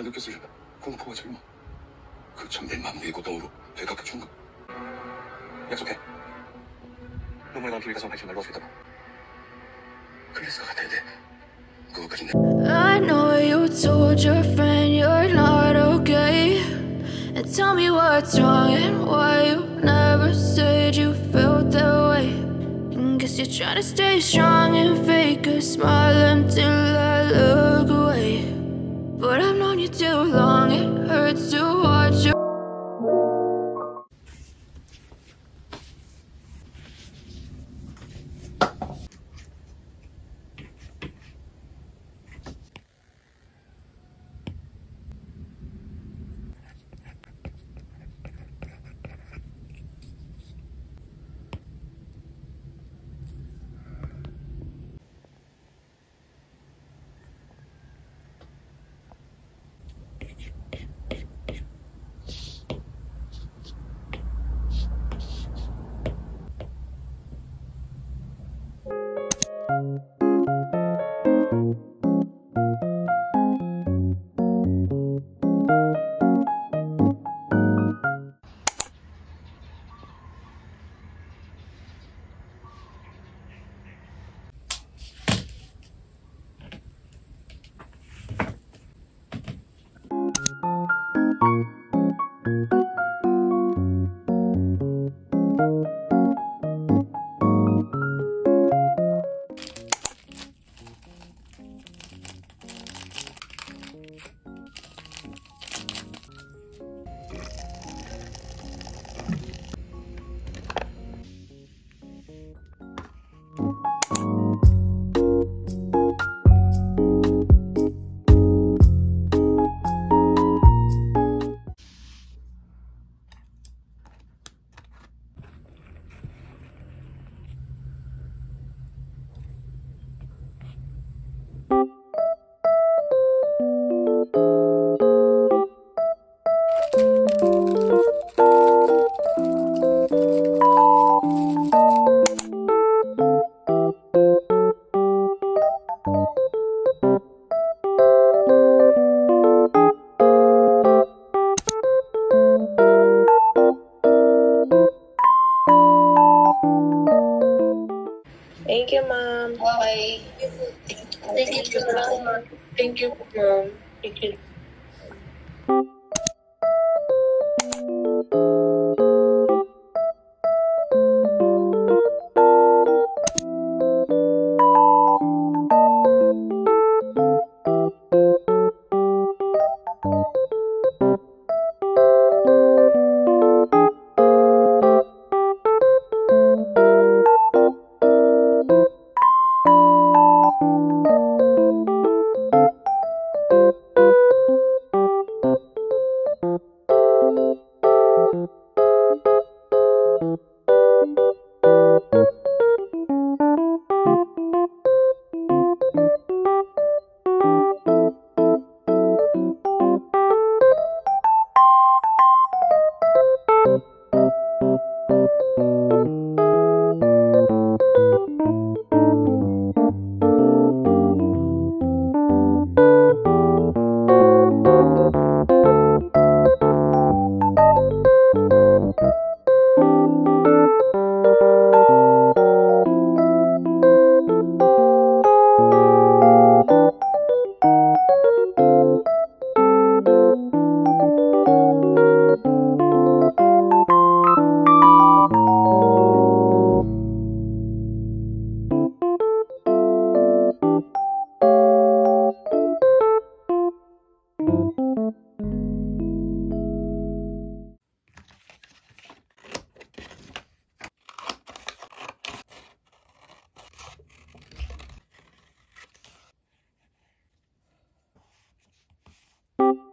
가는 뜻을 공포와 젊어 그 참된 만밀고 더우로 되갚아 준 것. 약속해. 눈물에 남기위 가서 밝힌 날로 하겠다고. 그래서 같아야 돼. 그것까지는. I know you told your friend you're not okay. And tell me what's wrong and why you never said you felt that way. And guess you're trying to stay strong and fake a smile until I look away. But I've known you too long, it hurts to watch you. Thank you, Mom. Bye. Thank you, Mom. Thank you, Mom. Thank you. Thank you.